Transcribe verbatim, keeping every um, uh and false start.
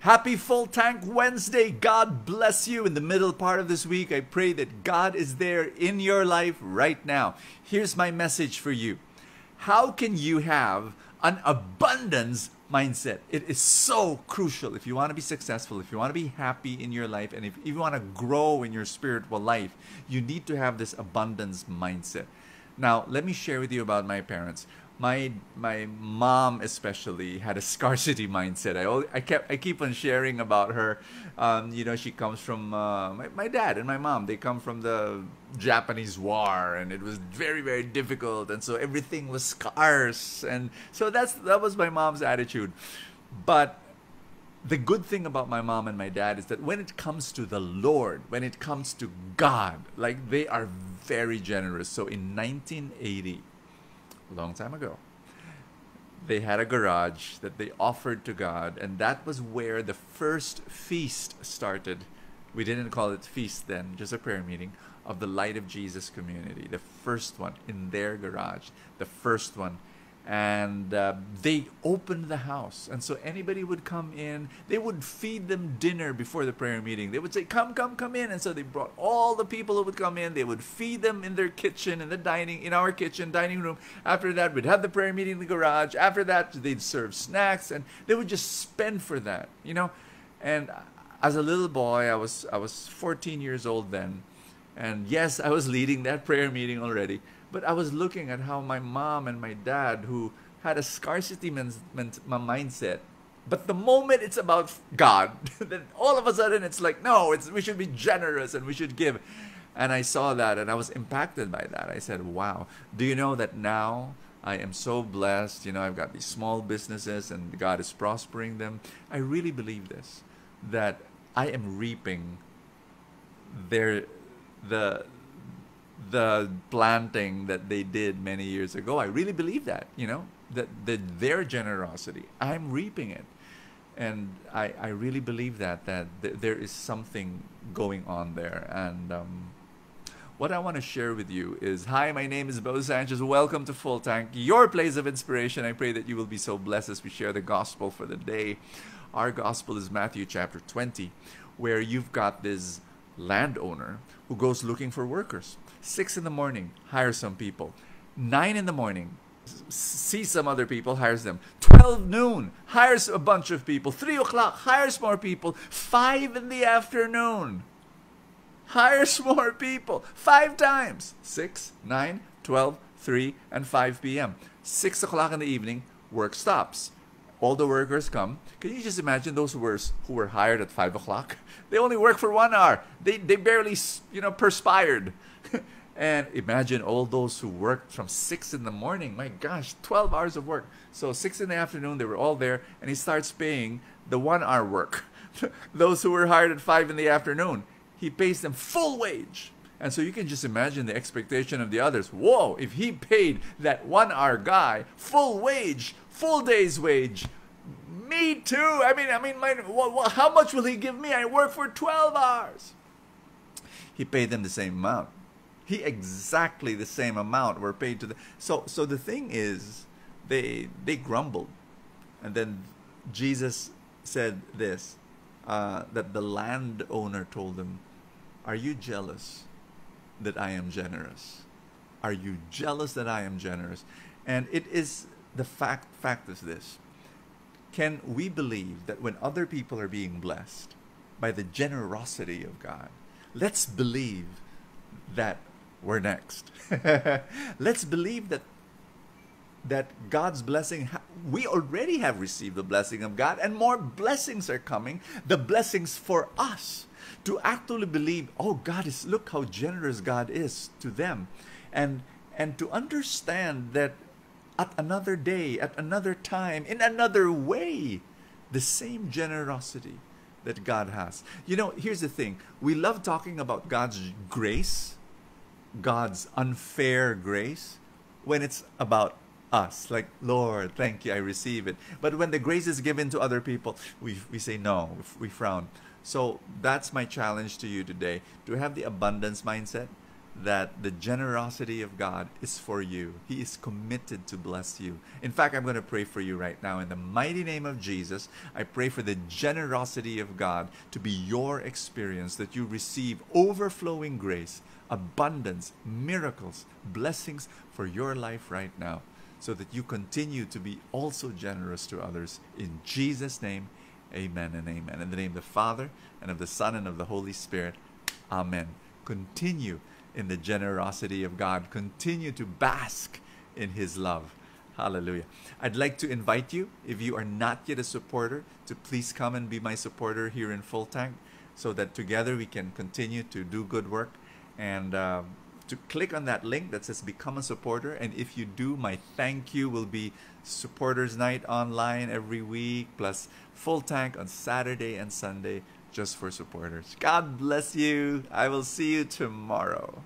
Happy Full Tank Wednesday. God bless you. In the middle part of this week, I pray that God is there in your life right now. Here's my message for you. How can you have an abundance mindset? It is so crucial if you want to be successful, if you want to be happy in your life, and if you want to grow in your spiritual life, you need to have this abundance mindset. Now, let me share with you about my parents. My my mom especially had a scarcity mindset. I always, I kept I keep on sharing about her. Um, you know, she comes from uh, my my dad and my mom. They come from the Japanese war, and it was very very difficult, and so everything was scarce, and so that's that was my mom's attitude. But the good thing about my mom and my dad is that when it comes to the Lord, when it comes to God, like they are very generous. So in nineteen eighty. A long time ago, they had a garage that they offered to God, and that was where the first feast started. We didn't call it feast then, just a prayer meeting of the Light of Jesus community. The first one in their garage, the first one. And uh, they opened the house, and so anybody would come in. They would feed them dinner before the prayer meeting. They would say, come come come in. And so they brought all the people who would come in. They would feed them in their kitchen, in the dining in our kitchen dining room. After that, we'd have the prayer meeting in the garage. After that, they'd serve snacks, and they would just spend for that, you know. And as a little boy, I was I was fourteen years old then, and yes, I was leading that prayer meeting already. But I was looking at how my mom and my dad, who had a scarcity men men mindset, but the moment it's about God, then all of a sudden it's like, no, it's, we should be generous and we should give. And I saw that, and I was impacted by that. I said, wow, do you know that now I am so blessed? You know, I've got these small businesses and God is prospering them. I really believe this, that I am reaping their, the... the planting that they did many years ago. I really believe that, you know, that, that their generosity, I'm reaping it. And I, I really believe that, that th there is something going on there. And um, what I want to share with you is, hi, my name is Bo Sanchez. Welcome to Full Tank, your place of inspiration. I pray that you will be so blessed as we share the gospel for the day. Our gospel is Matthew chapter twenty, where you've got this landowner who goes looking for workers. Six in the morning, hire some people. Nine in the morning, see some other people, hires them. Twelve noon, hires a bunch of people. Three o'clock, hires more people. Five in the afternoon, hires more people. Five times, six, nine, twelve, three, and five p m Six o'clock in the evening, work stops. All the workers come. Can you just imagine those workers who were hired at five o'clock? They only work for one hour. They, they barely, you know, perspired. And imagine all those who worked from six in the morning. My gosh, twelve hours of work. So six in the afternoon, they were all there, and he starts paying the one hour work. Those who were hired at five in the afternoon, he pays them full wage. And so you can just imagine the expectation of the others. Whoa, if he paid that one hour guy full wage, full day's wage, me too. I mean, I mean, my, well, how much will he give me? I work for twelve hours. He paid them the same amount. He exactly the same amount were paid to the. So, so the thing is, they they grumbled, and then Jesus said this, uh, that the landowner told them, "Are you jealous that I am generous? Are you jealous that I am generous?" And it is the fact. Fact is this: can we believe that when other people are being blessed by the generosity of God, let's believe that we're next. Let's believe that that God's blessing, we already have received the blessing of God, and more blessings are coming. The blessings for us to actually believe, oh, God is, look how generous God is to them, and and to understand that at another day, at another time, in another way, the same generosity that God has. You know, here's the thing. We love talking about God's grace, God's unfair grace, when it's about us. Like, Lord, thank you, I receive it. But when the grace is given to other people, we, we say no, we frown. So that's my challenge to you today, to have the abundance mindset, that the generosity of God is for you. He is committed to bless you. In fact, I'm going to pray for you right now. In the mighty name of Jesus, I pray for the generosity of God to be your experience, that you receive overflowing grace, abundance, miracles, blessings for your life right now, so that you continue to be also generous to others. In Jesus' name, amen and amen. In the name of the Father, and of the Son, and of the Holy Spirit, amen. Continue in the generosity of God. Continue to bask in His love. Hallelujah. I'd like to invite you, if you are not yet a supporter, to please come and be my supporter here in Full Tank, so that together we can continue to do good work. And uh, to click on that link that says Become a Supporter. And if you do, my thank you will be Supporters Night online every week, plus Full Tank on Saturday and Sunday, just for supporters. God bless you. I will see you tomorrow.